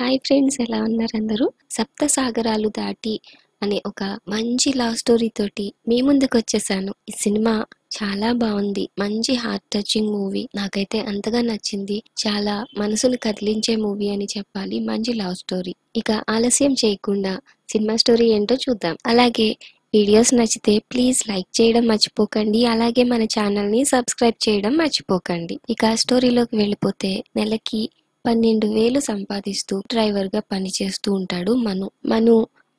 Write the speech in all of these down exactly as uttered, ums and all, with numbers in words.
Hi friends एला उन्नारु सप्त सागरालु दाटी अने ओका मंची लव स्टोरी तोटी मी मुंदुकु वच्चेसानु। ई सिनेमा చాలా బాగుంది, మంచి హార్ట్ టచింగ్ మూవీ, నాకైతే అంతగా నచ్చింది। చాలా మనసును కదిలించే మూవీ అని చెప్పాలి, మంచి లవ్ స్టోరీ। ఇక ఆలస్యం చేయకుండా సినిమా స్టోరీ ఏంటో చూద్దాం। అలాగే వీడియోస్ నచ్చితే ప్లీజ్ లైక్ చేయడం మర్చిపోకండి, అలాగే మన ఛానల్ ని సబ్స్క్రైబ్ చేయడం మర్చిపోకండి। ఇక స్టోరీలోకి వెళ్ళిపోతే నెలకి పన్నెండు వేలు సంపాదిస్తూ డ్రైవర్ గా పని చేస్తూ ఉంటాడు మను। మను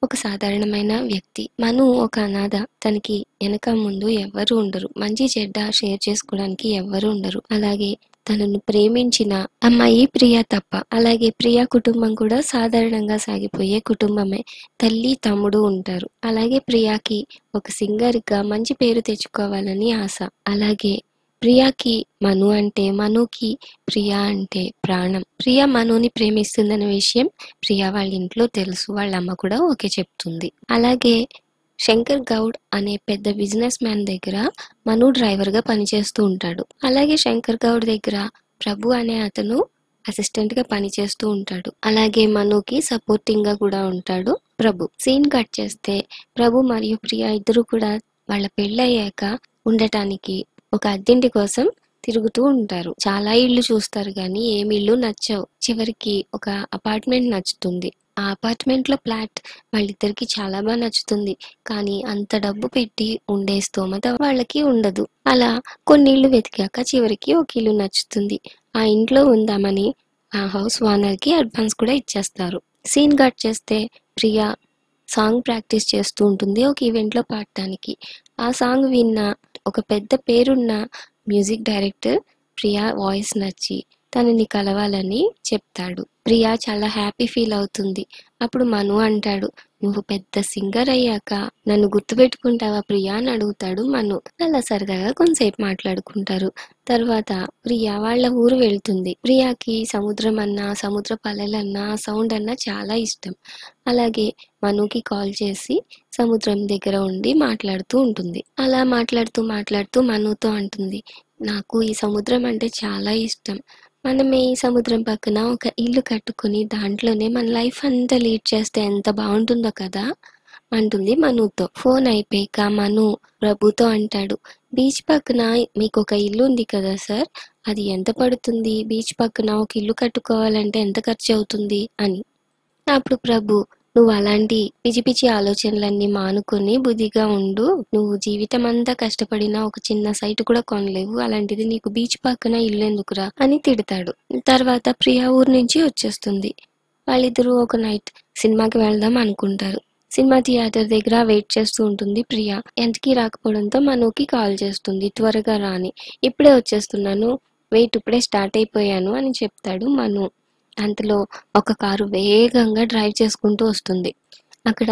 ఒక సాధారణమైన వ్యక్తి, మను ఒక అనాథ। తనకి వెనక ముందు ఎవ్వరూ ఉండరు, మంచి చెడ్డ షేర్ చేసుకోవడానికి ఎవ్వరూ ఉండరు। అలాగే తనను ప్రేమించిన అమ్మాయి ప్రియ తప్ప, అలాగే ప్రియ కుటుంబం కూడా సాధారణంగా సాగిపోయే కుటుంబమే। తల్లి తమ్ముడు ఉంటారు, అలాగే ప్రియాకి ఒక సింగర్ గా మంచి పేరు తెచ్చుకోవాలని ఆశ। అలాగే ప్రియాకి మను అంటే, మనుకి ప్రియా అంటే ప్రాణం। ప్రియా మనుని ప్రేమిస్తుందన్న విషయం ప్రియా వాళ్ళ ఇంట్లో తెలుసు, వాళ్ళ అమ్మ కూడా ఓకే చెప్తుంది। అలాగే శంకర్ గౌడ్ అనే పెద్ద బిజినెస్ మ్యాన్ దగ్గర మను డ్రైవర్ గా పనిచేస్తూ ఉంటాడు। అలాగే శంకర్ గౌడ్ దగ్గర ప్రభు అనే అతను అసిస్టెంట్ గా పనిచేస్తూ ఉంటాడు, అలాగే మనుకి సపోర్టింగ్ గా కూడా ఉంటాడు ప్రభు। సీన్ కట్ చేస్తే ప్రభు మరియు ప్రియా ఇద్దరు కూడా వాళ్ళ పెళ్ళయ్యాక ఉండటానికి ఒక అద్దెంటి కోసం తిరుగుతూ ఉంటారు। చాలా ఇళ్ళు చూస్తారు కానీ ఏమి ఇళ్ళు నచ్చవు। చివరికి ఒక అపార్ట్మెంట్ నచ్చుతుంది, ఆ అపార్ట్మెంట్ లో ఫ్లాట్ వాళ్ళిద్దరికి చాలా బాగా నచ్చుతుంది, కానీ అంత డబ్బు పెట్టి ఉండే స్తోమత వాళ్ళకి ఉండదు। అలా కొన్ని ఇళ్ళు వెతికాక చివరికి ఒక ఇల్లు నచ్చుతుంది, ఆ ఇంట్లో ఉందామని ఆ హౌస్ ఓనర్ కి అడ్వాన్స్ కూడా ఇచ్చేస్తారు। సీన్ కట్ చేస్తే ప్రియా సాంగ్ ప్రాక్టీస్ చేస్తూ ఉంటుంది ఒక ఈవెంట్ లో పాడటానికి। ఆ సాంగ్ విన్న ఒక పెద్ద పేరున్న మ్యూజిక్ డైరెక్టర్ ప్రియా వాయిస్ నచ్చి తనని కలవాలని చెప్తాడు। ప్రియా చాలా హ్యాపీ ఫీల్ అవుతుంది। అప్పుడు మను అంటాడు, నువ్వు పెద్ద సింగర్ అయ్యాక నన్ను గుర్తుపెట్టుకుంటావా ప్రియా అని అడుగుతాడు మను। అలా సరదాగా కొంతసేపు మాట్లాడుకుంటారు। తర్వాత ప్రియా వాళ్ళ ఊరు వెళ్తుంది। ప్రియాకి సముద్రం అన్నా, సముద్ర పల్లెలన్నా, సౌండ్ అన్నా చాలా ఇష్టం। అలాగే మనుకి కాల్ చేసి సముద్రం దగ్గర ఉండి మాట్లాడుతూ ఉంటుంది। అలా మాట్లాడుతూ మాట్లాడుతూ మనుతో అంటుంది, నాకు ఈ సముద్రం అంటే చాలా ఇష్టం, మనమే ఈ సముద్రం పక్కన ఒక ఇల్లు కట్టుకుని దాంట్లోనే మన లైఫ్ అంతా లీడ్ చేస్తే ఎంత బాగుంటుందో కదా అంటుంది మనుతో। ఫోన్ అయిపోయాక మను ప్రభుతో అంటాడు, బీచ్ పక్కన మీకు ఒక ఇల్లు ఉంది కదా సార్, అది ఎంత పడుతుంది, బీచ్ పక్కన ఒక ఇల్లు కట్టుకోవాలంటే ఎంత ఖర్చు అవుతుంది అని। అప్పుడు ప్రభు, నువ్వు అలాంటి పిచ్చి పిచ్చి ఆలోచనలన్నీ మానుకొని బుద్ధిగా ఉండు, నువ్వు జీవితం అంతా కష్టపడినా ఒక చిన్న సైట్ కూడా కొనలేవు, అలాంటిది నీకు బీచ్ పక్కన ఇల్లు ఎందుకురా అని తిడతాడు। తర్వాత ప్రియా ఊరు నుంచి వచ్చేస్తుంది, వాళ్ళిద్దరూ ఒక నైట్ సినిమాకి వెళ్దాం అనుకుంటారు। సినిమా థియేటర్ దగ్గర వెయిట్ చేస్తూ ఉంటుంది ప్రియా, ఎంతకీ రాకపోవడంతో మనుకి కాల్ చేస్తుంది, త్వరగా రాని, ఇప్పుడే వచ్చేస్తున్నాను, వెయిట్ ఇప్పుడే స్టార్ట్ అయిపోయాను అని చెప్తాడు మను। అంతలో ఒక కారు వేగంగా డ్రైవ్ చేసుకుంటూ వస్తుంది, అక్కడ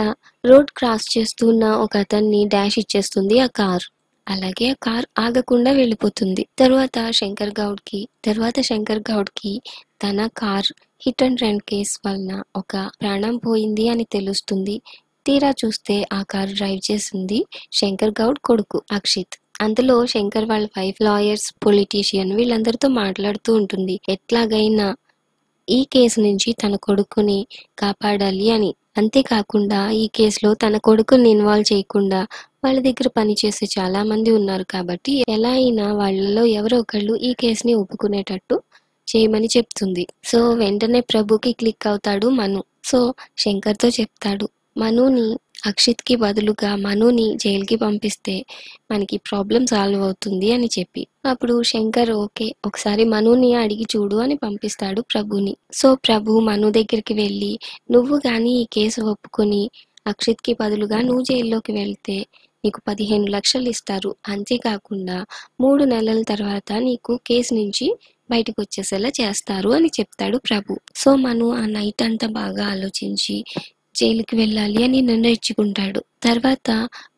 రోడ్ క్రాస్ చేస్తున్న ఒక అతన్ని డాష్ ఇచ్చేస్తుంది ఆ కార్, అలాగే ఆ కార్ ఆగకుండా వెళ్ళిపోతుంది। తర్వాత శంకర్ గౌడ్ కి తర్వాత శంకర్ గౌడ్ కి తన car hit and run case వలన ఒక ప్రాణం పోయింది అని తెలుస్తుంది। తీరా చూస్తే ఆ కార్ డ్రైవ్ చేసింది శంకర్ గౌడ్ కొడుకు అక్షిత్। అందులో శంకర్ వాళ్ళ వైఫ్, లాయర్స్, పొలిటీషియన్ వీళ్ళందరితో మాట్లాడుతూ ఉంటుంది, ఎట్లాగైనా ఈ కేసు నుంచి తన కొడుకుని కాపాడాలి అని, అంతేకాకుండా ఈ కేసులో తన కొడుకుని ఇన్వాల్వ్ చేయకుండా వాళ్ళ దగ్గర పనిచేసే చాలా మంది ఉన్నారు కాబట్టి ఎలా అయినా వాళ్ళలో ఎవరో ఒకళ్ళు ఈ కేసుని ఒప్పుకునేటట్టు చేయమని చెప్తుంది। సో వెంటనే ప్రభుకి క్లిక్ అవుతాడు మను, సో శంకర్తో చెప్తాడు, మనుని అక్షిత్ కి బదులుగా మనుని జైలుకి పంపిస్తే మనకి ప్రాబ్లం సాల్వ్ అవుతుంది అని చెప్పి, అప్పుడు శంకర్ ఓకే ఒకసారి మనుని అడిగి చూడు అని పంపిస్తాడు ప్రభుని। సో ప్రభు మను దగ్గరికి వెళ్ళి, నువ్వు కానీ ఈ కేసు ఒప్పుకొని అక్షిత్ కి బదులుగా నువ్వు జైల్లోకి వెళ్తే నీకు పదిహేను లక్షలు ఇస్తారు, అంతేకాకుండా మూడు నెలల తర్వాత నీకు కేసు నుంచి బయటకు వచ్చేసేలా చేస్తారు అని చెప్తాడు ప్రభు। సో మను ఆ నైట్ అంతా బాగా ఆలోచించి జైలుకి వెళ్ళాలి అని నిర్ణయించుకుంటాడు। తర్వాత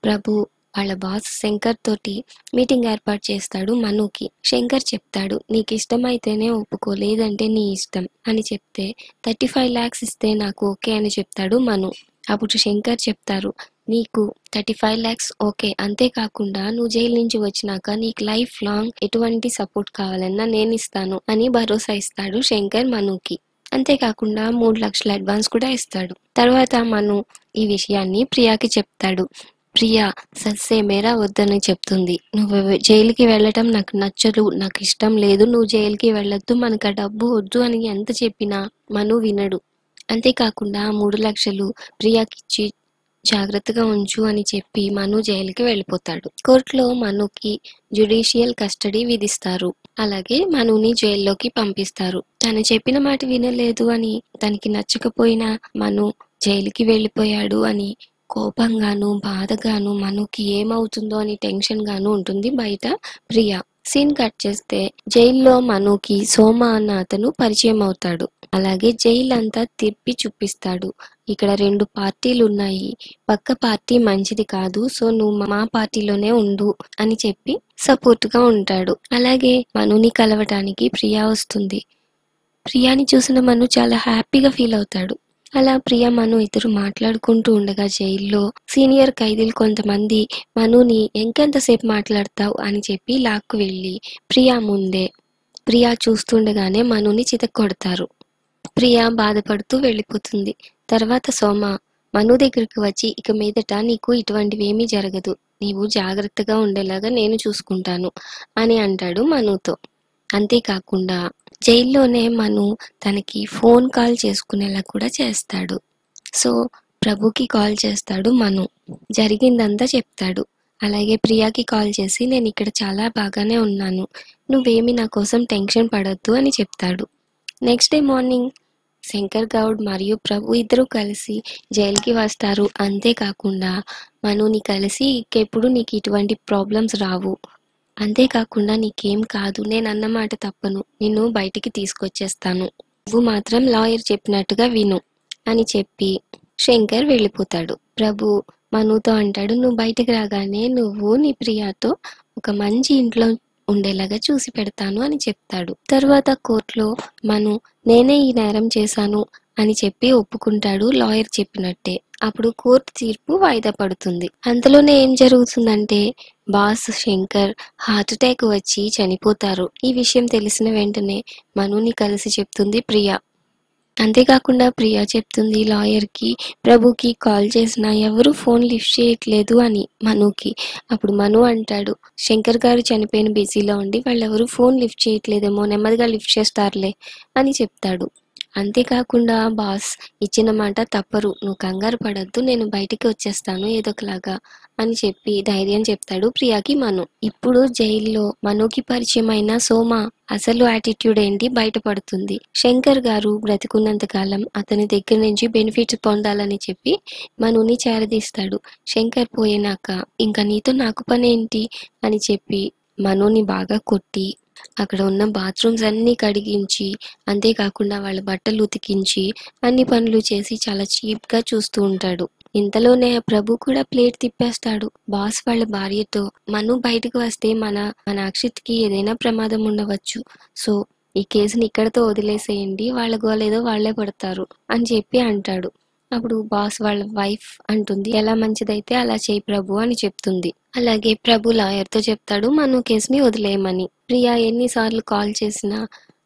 ప్రభు వాళ్ళ బాస్ శంకర్ తోటి మీటింగ్ ఏర్పాటు చేస్తాడు మనుకి। శంకర్ చెప్తాడు, నీకు ఇష్టమైతేనే ఒప్పుకో, లేదంటే నీ ఇష్టం అని చెప్తే థర్టీ ఫైవ్ ల్యాక్స్ ఇస్తే నాకు ఓకే అని చెప్తాడు మను। అప్పుడు శంకర్ చెప్తారు, నీకు థర్టీ ఫైవ్ ల్యాక్స్ ఓకే, అంతేకాకుండా నువ్వు జైలు నుంచి వచ్చినాక నీకు లైఫ్ లాంగ్ ఎటువంటి సపోర్ట్ కావాలన్నా నేను ఇస్తాను అని భరోసా ఇస్తాడు శంకర్ మనుకి। अंते काकुंडा मूड लक्षल अडवांस कुड़ा इस्ताडू। तर्वाता मनु ई विषयान्नी प्रियाकी चेप्ताडू। प्रिया सस्से मेरा वद्दनी चेप्तुंदी। नुव्वु जैलुकी वेल्लटम नाकु नच्चदु, नाकु इष्टं लेदु, नुव्वु जैलुकी वेल्लद्दु, मनकु आ डब्बु वद्दु अनि एंत चेप्पिना मनु विनडू। अंते काकुंडा मूडु लक्षलु प्रियाकी इच्ची जाग्रत्तगा उंचु अनि चेप्पि मनु जैलुकी वेल्लिपोताडु। कोर्टुलो मनुकी जुडिशियल कस्टडी विधिस्तारु। అలాగే మనుని జైల్లోకి పంపిస్తారు. తను చెప్పిన మాట వినలేదు అని తనకి నచ్చకపోయినా మను జైలుకి వెళ్ళిపోయాడు అని కోపంగాను బాధగాను మనుకి ఏమవుతుందో అని టెన్షన్ గాను ఉంటుంది బయట ప్రియా. సీన్ కట్ చేస్తే జైల్లో మనుకి సోమ అన్న అతను పరిచయం అవుతాడు. అలాగే జైలు అంతా తిప్పి చూపిస్తాడు. ఇక్కడ రెండు పార్టీలు ఉన్నాయి, పక్క పార్టీ మంచిది కాదు, సో నువ్వు మా పార్టీలోనే ఉండు అని చెప్పి సపోర్ట్ గా ఉంటాడు. అలాగే మనుని కలవడానికి ప్రియా వస్తుంది. ప్రియాని చూసిన మను చాలా హ్యాపీగా ఫీల్ అవుతాడు. అలా ప్రియా మను ఇద్దరు మాట్లాడుకుంటూ ఉండగా జైల్లో సీనియర్ ఖైదీలు కొంతమంది మనుని ఇంకెంతసేపు మాట్లాడతావు అని చెప్పి లాక్కు వెళ్ళి ప్రియా ముందే ప్రియా చూస్తుండగానే మనుని చితక్కొడతారు. ప్రియా బాధపడుతూ వెళ్ళిపోతుంది. తర్వాత సోమ మను దగ్గరికి వచ్చి ఇక మీదట నీకు ఇటువంటివేమీ జరగదు, నీవు జాగ్రత్తగా ఉండేలాగా నేను చూసుకుంటాను అని అంటాడు మనుతో. అంతేకాకుండా జైల్లోనే మను తనకి ఫోన్ కాల్ చేసుకునేలా కూడా చేస్తాడు. సో ప్రభుకి కాల్ చేస్తాడు మను, జరిగిందంతా చెప్తాడు. అలాగే ప్రియాకి కాల్ చేసి నేను ఇక్కడ చాలా బాగానే ఉన్నాను, నువ్వేమి నా కోసం టెన్షన్ పడొద్దు అని చెప్తాడు. Next day morning Shankar Goud మరియు ప్రభు ఇద్దరు కలిసి జైలుకి వస్తారు. అంతేకాకుండా మనుని కలిసి ఇంకెప్పుడు నీకు ఇటువంటి ప్రాబ్లమ్స్ రావు, అంతేకాకుండా నీకేం కాదు, నేను అన్నమాట తప్పను, నిన్ను బయటికి తీసుకొచ్చేస్తాను, నువ్వు మాత్రం లాయర్ చెప్పినట్టుగా విను అని చెప్పి శంకర్ వెళ్ళిపోతాడు. ప్రభు మనుతో అంటాడు, నువ్వు బయటికి రాగానే నువ్వు నీ ప్రియాతో ఒక మంచి ఇంట్లో ఉండేలాగా చూసి పెడతాను అని చెప్తాడు. తర్వాత కోర్టులో మను నేనే ఈ నేరం చేశాను అని చెప్పి ఒప్పుకుంటాడు లాయర్ చెప్పినట్టే. అప్పుడు కోర్టు తీర్పు వాయిదా పడుతుంది. అంతలోనే ఏం జరుగుతుందంటే బాస్ శంకర్ హార్ట్ అటాక్ వచ్చి చనిపోతారు. ఈ విషయం తెలిసిన వెంటనే మనుని కలిసి చెప్తుంది ప్రియా. అంతేకాకుండా ప్రియా చెప్తుంది లాయర్కి ప్రభుకి కాల్ చేసినా ఎవరు ఫోన్ లిఫ్ట్ చేయట్లేదు అని మనుకి. అప్పుడు మను అంటాడు, శంకర్ గారు చనిపోయిన బిజీలో ఉండి వాళ్ళెవరు ఫోన్ లిఫ్ట్ చేయట్లేదేమో, నెమ్మదిగా లిఫ్ట్ చేస్తారులే అని చెప్తాడు. అంతేకాకుండా బాస్ ఇచ్చిన మాట తప్పరు, నువ్వు కంగారు పడద్దు, నేను బయటికి వచ్చేస్తాను ఏదొకలాగా అని చెప్పి ధైర్యం చెప్తాడు ప్రియాకి మను. ఇప్పుడు జైల్లో మనుకి పరిచయమైన సోమ అసలు యాటిట్యూడ్ ఏంటి బయటపడుతుంది. శంకర్ గారు బ్రతికున్నంత కాలం అతని దగ్గర నుంచి బెనిఫిట్స్ పొందాలని చెప్పి మనుని చేరదీస్తాడు. శంకర్ పోయినాక ఇంకా నీతో నాకు పనేంటి అని చెప్పి మనుని బాగా కొట్టి అక్కడ ఉన్న బాత్రూమ్స్ అన్నీ కడిగించి అంతేకాకుండా వాళ్ళ బట్టలు ఉతికించి అన్ని పనులు చేసి చాలా చీప్గా చూస్తూ ఉంటాడు. ఇంతలోనే ప్రభు కూడా ప్లేట్ తిప్పేస్తాడు. బాస్ వాళ్ళ భార్యతో మను బయటకు వస్తే మన మన అక్షిత్కి ఏదైనా ప్రమాదం ఉండవచ్చు, సో ఈ కేసుని ఇక్కడతో వదిలేసేయండి, వాళ్ళ గోలేదో వాళ్లే పడతారు అని చెప్పి అంటాడు. అప్పుడు బాస్ వాళ్ళ వైఫ్ అంటుంది, ఎలా మంచిదైతే అలా చేయి ప్రభు అని చెప్తుంది. అలాగే ప్రభు లాయర్తో చెప్తాడు మను కేసుని వదిలేయమని. ప్రియా ఎన్నిసార్లు కాల్ చేసినా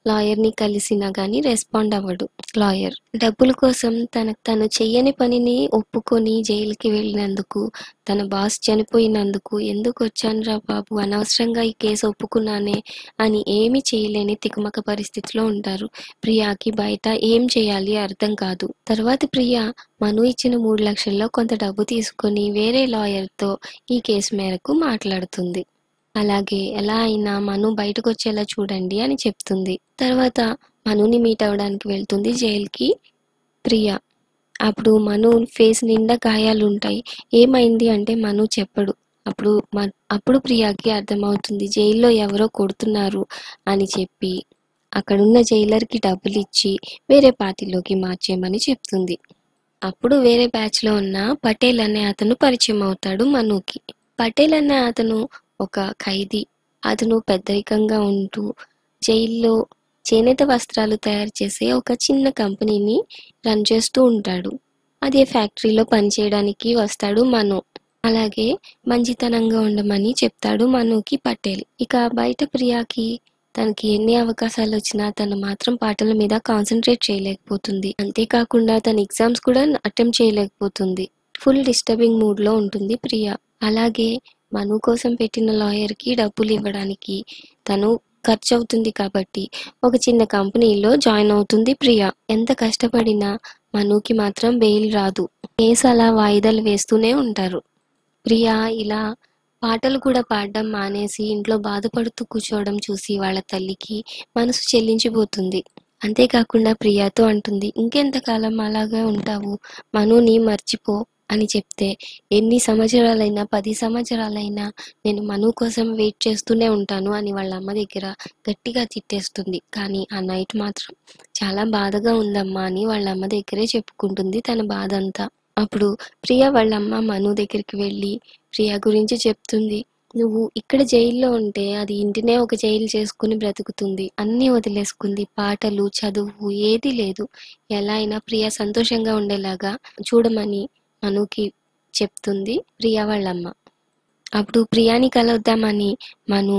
లాయర్ని కలిసినా కానీ రెస్పాండ్ అవ్వడు. లాయర్ డబ్బుల కోసం తన తను చెయ్యని పనిని ఒప్పుకొని జైలుకి వెళ్ళినందుకు, తన బాస్ చనిపోయినందుకు ఎందుకు వచ్చానురా బాబు, అనవసరంగా ఈ కేసు ఒప్పుకున్నానే అని ఏమీ చేయలేని తికమక పరిస్థితిలో ఉంటారు. ప్రియాకి బయట ఏం చేయాలి అర్థం కాదు. తర్వాత ప్రియా మను ఇచ్చిన మూడు లక్షల్లో కొంత డబ్బు తీసుకొని వేరే లాయర్తో ఈ కేసు మేరకు మాట్లాడుతుంది. అలాగే ఎలా అయినా మను బయటకు వచ్చేలా చూడండి అని చెప్తుంది. తర్వాత మనుని మీట్ అవ్వడానికి వెళ్తుంది జైలుకి ప్రియా. అప్పుడు మను ఫేస్ నిండా గాయాలు ఉంటాయి. ఏమైంది అంటే మను చెప్పడు. అప్పుడు అప్పుడు ప్రియాకి అర్థమవుతుంది జైల్లో ఎవరో కొడుతున్నారు అని చెప్పి అక్కడున్న జైలర్కి డబ్బులు ఇచ్చి వేరే పార్టీలోకి మార్చేయమని చెప్తుంది. అప్పుడు వేరే బ్యాచ్లో ఉన్న పటేల్ అనే అతను పరిచయం అవుతాడు మనుకి. పటేల్ అనే అతను ఒక ఖైదీ. అతను పెద్దరికంగా ఉంటూ జైల్లో చేనేత వస్త్రాలు తయారు చేసే ఒక చిన్న కంపెనీని రన్ చేస్తూ ఉంటాడు. అదే ఫ్యాక్టరీలో పనిచేయడానికి వస్తాడు మను. అలాగే మంచితనంగా ఉండమని చెప్తాడు మనుకి పటేల్. ఇక బయట ప్రియాకి తనకి ఎన్ని అవకాశాలు వచ్చినా తన మాత్రం పాటల మీద కాన్సంట్రేట్ చేయలేకపోతుంది అంతే కాకుండా తన ఎగ్జామ్స్ కూడా అటెంప్ట్ చేయలేకపోతుంది ఫుల్ డిస్టర్బింగ్ మూడ్ లో ఉంటుంది ప్రియా అలాగే మను కోసం పెట్టిన లాయర్ కి డబ్బులు ఇవ్వడానికి తను ఖర్చు అవుతుంది కాబట్టి ఒక చిన్న కంపెనీలో జాయిన్ అవుతుంది ప్రియా ఎంత కష్టపడినా మనుకి మాత్రం బెయిల్ రాదు కేసు అలా వాయిదాలు వేస్తూనే ఉంటారు ప్రియా ఇలా పాటలు కూడా పాడడం మానేసి ఇంట్లో బాధపడుతూ కూర్చోవడం చూసి వాళ్ళ తల్లికి మనసు చెల్లించిపోతుంది అంతే కాకుండా ప్రియాతో అంటుంది ఇంకెంతకాలం అలాగే ఉంటావు మనుని మర్చిపో అని చెప్తే ఎన్ని సంవత్సరాలైనా పది సంవత్సరాలైనా నేను మను కోసం వెయిట్ చేస్తూనే ఉంటాను అని వాళ్ళ అమ్మ దగ్గర గట్టిగా తిట్టేస్తుంది కానీ ఆ నైట్ మాత్రం చాలా బాధగా ఉందమ్మా అని వాళ్ళ అమ్మ దగ్గరే చెప్పుకుంటుంది తన బాధ అంతా అప్పుడు ప్రియా వాళ్ళ అమ్మ మను దగ్గరికి వెళ్ళి ప్రియా గురించి చెప్తుంది నువ్వు ఇక్కడ జైల్లో ఉంటే అది ఇంటినే ఒక జైలు చేసుకుని బ్రతుకుతుంది అన్నీ వదిలేసుకుంది పాటలు చదువు ఏది లేదు ఎలా అయినా ప్రియా సంతోషంగా ఉండేలాగా చూడమని మనుకి చెప్తుంది ప్రియా వాళ్ళమ్మ అప్పుడు ప్రియాని కలవద్దామని మను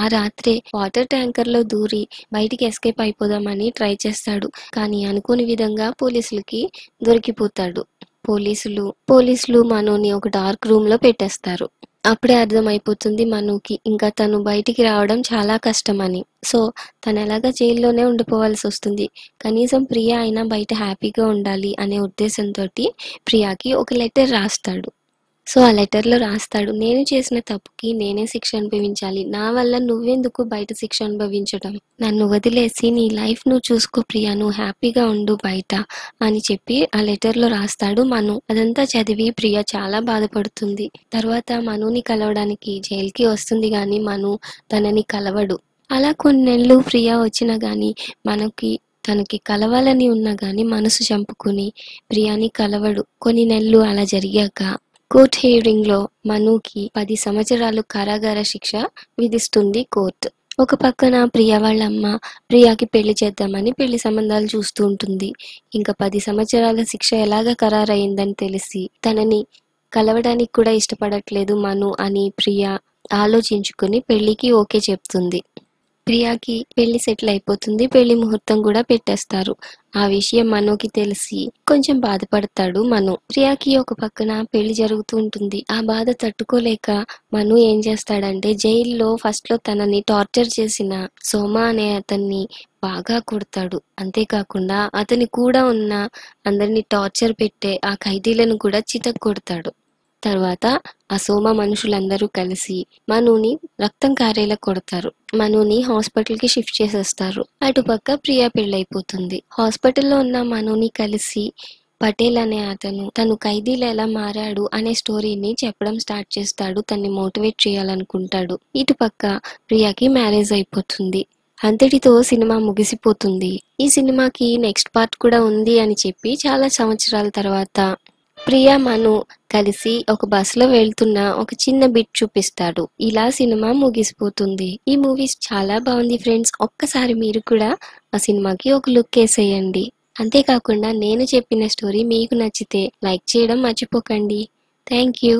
ఆ రాత్రే వాటర్ ట్యాంకర్ లో దూరి బయటికి ఎస్కేప్ అయిపోదామని ట్రై చేస్తాడు కానీ అనుకోని విధంగా పోలీసులకి దొరికిపోతాడు పోలీసులు పోలీసులు మనుని ఒక డార్క్ రూమ్ లో పెట్టేస్తారు అప్పుడే అర్థమైపోతుంది మనుకి ఇంకా తను బయటికి రావడం చాలా కష్టమని సో తను ఎలాగా జైల్లోనే ఉండిపోవాల్సి వస్తుంది కనీసం ప్రియా అయినా బయట హ్యాపీగా ఉండాలి అనే ఉద్దేశంతో ప్రియాకి ఒక లెటర్ రాస్తాడు సో ఆ లెటర్లో రాస్తాడు నేను చేసిన తప్పుకి నేనే శిక్ష అనుభవించాలి నా వల్ల నువ్వెందుకు బయట శిక్ష అనుభవించడం నన్ను వదిలేసి నీ లైఫ్ నువ్వు చూసుకో ప్రియా నువ్వు హ్యాపీగా ఉండు బయట అని చెప్పి ఆ లెటర్లో రాస్తాడు మను అదంతా చదివి ప్రియా చాలా బాధపడుతుంది తర్వాత మనుని కలవడానికి జైలుకి వస్తుంది కానీ మను తనని కలవడు అలా కొన్ని నెలలు ప్రియా వచ్చినా కానీ మనకి తనకి కలవాలని ఉన్నా కానీ మనసు చంపుకుని ప్రియాని కలవడు కొన్ని నెలలు అలా జరిగాక కోర్ట్ హియరింగ్ లో మనుకి పది సంవత్సరాలు కారాగార శిక్ష విధిస్తుంది కోర్టు ఒక పక్కన ప్రియా వాళ్ళ అమ్మ ప్రియాకి పెళ్లి చేద్దామని పెళ్లి సంబంధాలు చూస్తూ ఉంటుంది ఇంకా పది సంవత్సరాల శిక్ష ఎలాగ ఖరారయ్యిందని తెలిసి తనని కలవడానికి కూడా ఇష్టపడట్లేదు మను అని ప్రియా ఆలోచించుకుని పెళ్లికి ఓకే చెప్తుంది ప్రియాకి పెళ్లి సెటిల్ అయిపోతుంది పెళ్లి ముహూర్తం కూడా పెట్టేస్తారు ఆ విషయం మనుకి తెలిసి కొంచెం బాధపడతాడు మను ప్రియాకి ఒక పక్కన పెళ్లి జరుగుతూ ఉంటుంది ఆ బాధ తట్టుకోలేక మను ఏం చేస్తాడంటే జైల్లో ఫస్ట్ లో తనని టార్చర్ చేసిన సోమ అనే అతన్ని బాగా కొడతాడు అంతేకాకుండా అతని కూడా ఉన్న అందరినీ టార్చర్ పెట్టే ఆ ఖైదీలను కూడా చితక్ కొడతాడు తర్వాత ఆ సోమ మనుషులందరూ కలిసి మనుని రక్తం కారేలా కొడతారు మనుని హాస్పిటల్ కి షిఫ్ట్ చేసేస్తారు అటుపక్క ప్రియా పెళ్ళైపోతుంది హాస్పిటల్లో ఉన్న మనుని కలిసి పటేల్ అనే అతను తను ఖైదీలు ఎలా మారాడు అనే స్టోరీని చెప్పడం స్టార్ట్ చేస్తాడు తన్ని మోటివేట్ చేయాలనుకుంటాడు ఇటుపక్క ప్రియాకి మ్యారేజ్ అయిపోతుంది అంతటితో సినిమా ముగిసిపోతుంది ఈ సినిమాకి నెక్స్ట్ పార్ట్ కూడా ఉంది అని చెప్పి చాలా సంవత్సరాల తర్వాత ప్రియా మను కలిసి ఒక బస్సులో వెళ్తున్న ఒక చిన్న బిట్ చూపిస్తాడు ఇలా సినిమా ముగిసిపోతుంది ఈ మూవీస్ చాలా బాగుంది ఫ్రెండ్స్ ఒక్కసారి మీరు కూడా ఆ సినిమాకి ఒక లుక్ వేసేయండి అంతేకాకుండా నేను చెప్పిన స్టోరీ మీకు నచ్చితే లైక్ చేయడం మర్చిపోకండి థ్యాంక్ యూ